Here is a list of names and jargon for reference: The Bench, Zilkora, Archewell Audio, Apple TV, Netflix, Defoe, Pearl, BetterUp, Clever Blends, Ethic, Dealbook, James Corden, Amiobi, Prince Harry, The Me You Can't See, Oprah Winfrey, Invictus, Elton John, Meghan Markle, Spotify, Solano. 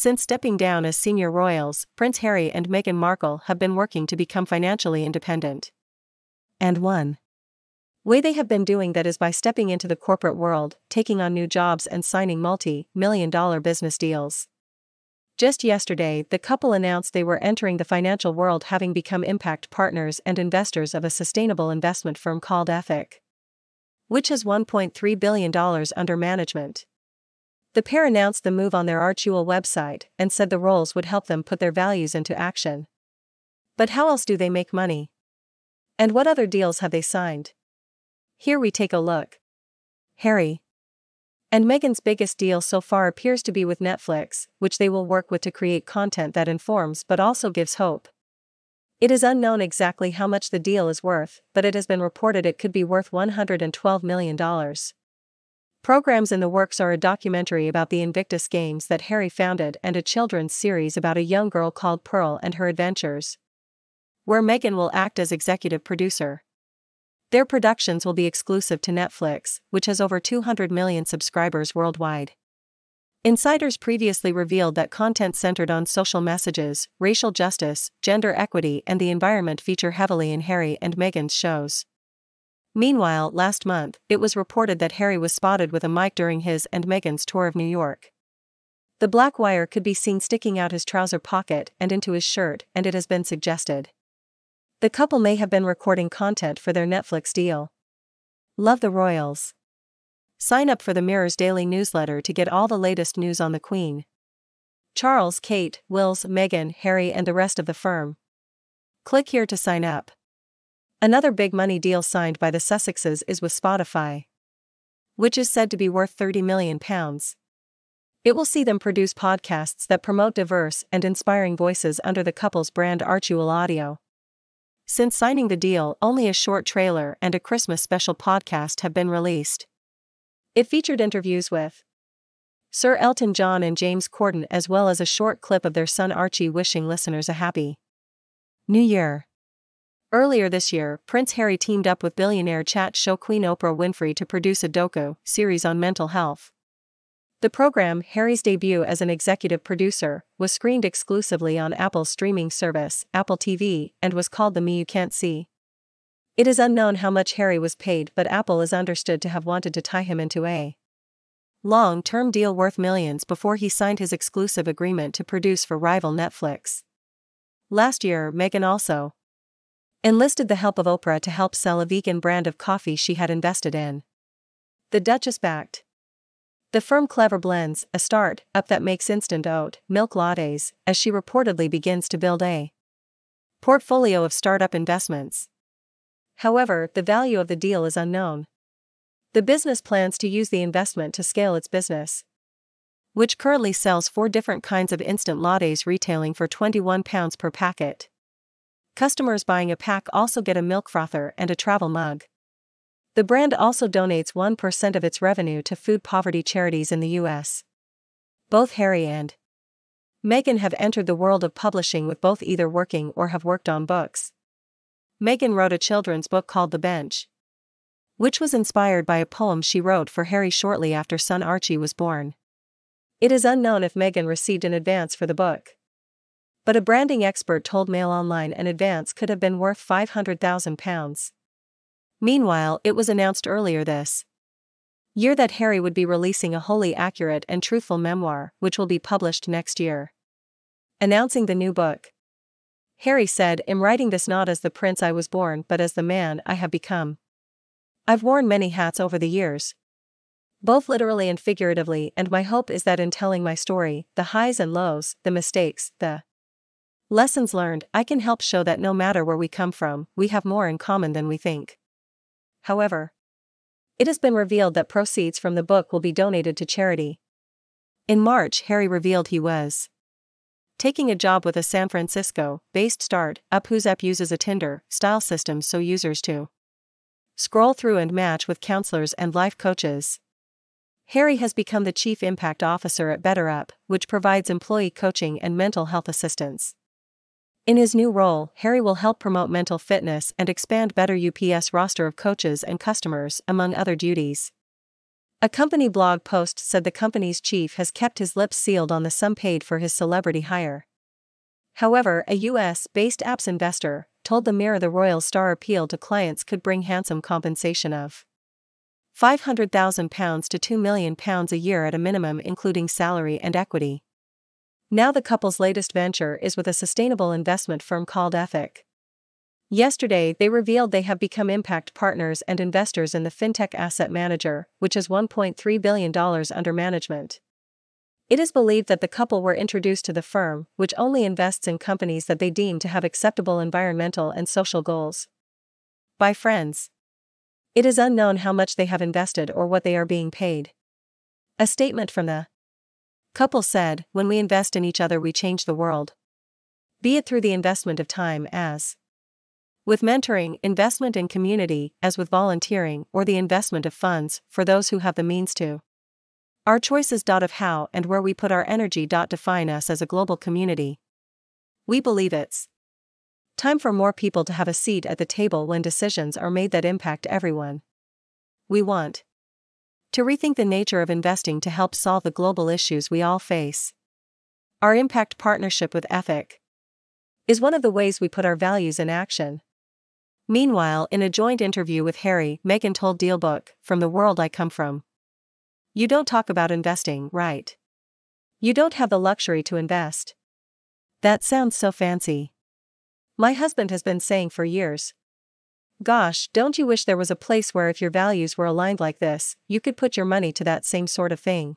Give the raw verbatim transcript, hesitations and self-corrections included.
Since stepping down as senior royals, Prince Harry and Meghan Markle have been working to become financially independent. And one way they have been doing that is by stepping into the corporate world, taking on new jobs and signing multi-million dollar business deals. Just yesterday, the couple announced they were entering the financial world, having become impact partners and investors of a sustainable investment firm called Ethic, which has one point three billion dollars under management. The pair announced the move on their Archewell website and said the roles would help them put their values into action. But how else do they make money? And what other deals have they signed? Here we take a look. Harry and Meghan's biggest deal so far appears to be with Netflix, which they will work with to create content that informs but also gives hope. It is unknown exactly how much the deal is worth, but it has been reported it could be worth one hundred twelve million dollars. Programs in the works are a documentary about the Invictus games that Harry founded and a children's series about a young girl called Pearl and her adventures, where Meghan will act as executive producer. Their productions will be exclusive to Netflix, which has over two hundred million subscribers worldwide. Insiders previously revealed that content centered on social messages, racial justice, gender equity, and the environment feature heavily in Harry and Meghan's shows. Meanwhile, last month, it was reported that Harry was spotted with a mic during his and Meghan's tour of New York. The black wire could be seen sticking out his trouser pocket and into his shirt, and it has been suggested the couple may have been recording content for their Netflix deal. Love the royals. Sign up for the Mirror's daily newsletter to get all the latest news on the Queen, Charles, Kate, Wills, Meghan, Harry, and the rest of the firm. Click here to sign up. Another big money deal signed by the Sussexes is with Spotify, which is said to be worth thirty million pounds. It will see them produce podcasts that promote diverse and inspiring voices under the couple's brand Archewell Audio. Since signing the deal, only a short trailer and a Christmas special podcast have been released. It featured interviews with Sir Elton John and James Corden, as well as a short clip of their son Archie wishing listeners a happy New Year. Earlier this year, Prince Harry teamed up with billionaire chat show Queen Oprah Winfrey to produce a docu series on mental health. The program, Harry's debut as an executive producer, was screened exclusively on Apple's streaming service, Apple T V, and was called The Me You Can't See. It is unknown how much Harry was paid, but Apple is understood to have wanted to tie him into a long-term deal worth millions before he signed his exclusive agreement to produce for rival Netflix. Last year, Meghan also enlisted the help of Oprah to help sell a vegan brand of coffee she had invested in. The Duchess backed the firm Clever Blends, a start-up that makes instant oat milk lattes, as she reportedly begins to build a portfolio of startup investments. However, the value of the deal is unknown. The business plans to use the investment to scale its business, which currently sells four different kinds of instant lattes retailing for twenty-one pounds per packet. Customers buying a pack also get a milk frother and a travel mug. The brand also donates one percent of its revenue to food poverty charities in the U S. Both Harry and Meghan have entered the world of publishing, with both either working or have worked on books. Meghan wrote a children's book called The Bench, which was inspired by a poem she wrote for Harry shortly after son Archie was born. It is unknown if Meghan received an advance for the book, but a branding expert told Mail Online an advance could have been worth five hundred thousand pounds. Meanwhile, it was announced earlier this year that Harry would be releasing a wholly accurate and truthful memoir, which will be published next year. Announcing the new book, Harry said, "I'm writing this not as the prince I was born, but as the man I have become. I've worn many hats over the years, both literally and figuratively, and my hope is that in telling my story, the highs and lows, the mistakes, the lessons learned, I can help show that no matter where we come from, we have more in common than we think." However, it has been revealed that proceeds from the book will be donated to charity. In March, Harry revealed he was taking a job with a San Francisco-based start-up whose app uses a Tinder-style system so users to scroll through and match with counselors and life coaches. Harry has become the chief impact officer at BetterUp, which provides employee coaching and mental health assistance. In his new role, Harry will help promote mental fitness and expand BetterUp's roster of coaches and customers, among other duties. A company blog post said the company's chief has kept his lips sealed on the sum paid for his celebrity hire. However, a U S-based apps investor told the Mirror the royal star appeal to clients could bring handsome compensation of five hundred thousand pounds to two million pounds a year at a minimum, including salary and equity. Now the couple's latest venture is with a sustainable investment firm called Ethic. Yesterday they revealed they have become impact partners and investors in the fintech asset manager, which is one point three billion dollars under management. It is believed that the couple were introduced to the firm, which only invests in companies that they deem to have acceptable environmental and social goals. By friends. It is unknown how much they have invested or what they are being paid. A statement from the couple said, "When we invest in each other, we change the world. Be it through the investment of time, as with mentoring, investment in community, as with volunteering, or the investment of funds for those who have the means to. Our choices of how and where we put our energy define us as a global community. We believe it's time for more people to have a seat at the table when decisions are made that impact everyone. We want to rethink the nature of investing to help solve the global issues we all face. Our impact partnership with Ethic is one of the ways we put our values in action." Meanwhile, in a joint interview with Harry, Meghan told Dealbook, "From the world I come from, you don't talk about investing, right? You don't have the luxury to invest. That sounds so fancy. My husband has been saying for years. Gosh, don't you wish there was a place where if your values were aligned like this, you could put your money to that same sort of thing?"